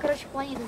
короче, планета.